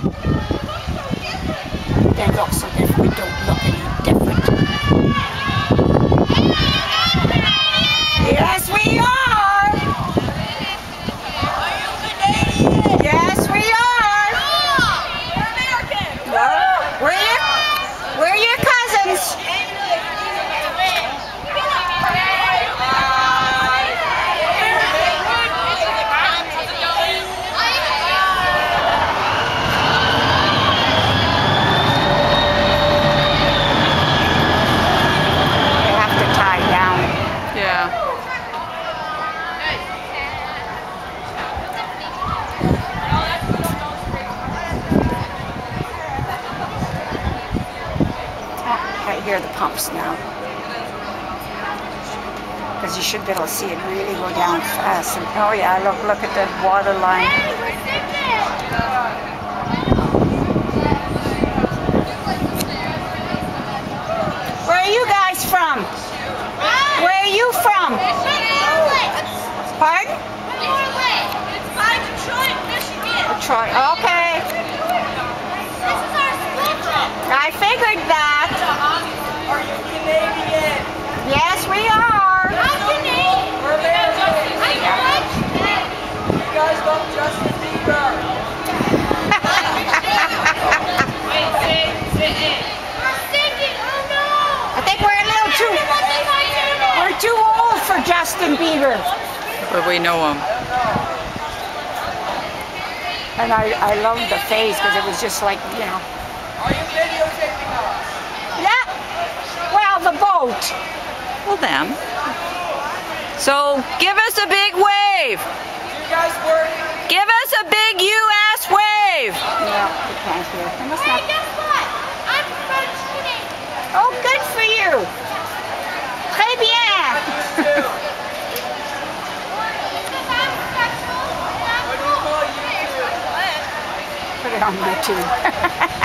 They're not so different, we don't look any different. Yes, we are! Are you Canadian? Yes, we are! We're American! We're your cousins! Here are the pumps now, because you should be able to see it really go down fast. And oh yeah, look at the water line. Where are you guys from? Where are you from? Pardon? It's by Detroit, Michigan. Detroit, okay. This is our split. I figured that. Are you Canadian? Yes, we are. I'm Canadian. We're American. You guys love Justin Bieber. We're singing. Oh no! I think we're a little too. We're too old for Justin Bieber. But we know him. And I love the face because it was just like, you know. Are you videotaping us? The boat. Well then. So give us a big wave. You guys work? Give us a big U.S. wave. Yeah, we can't hear. Hey, guess what? I'm French today. Oh, good for you. Très bien. Put it on my tube.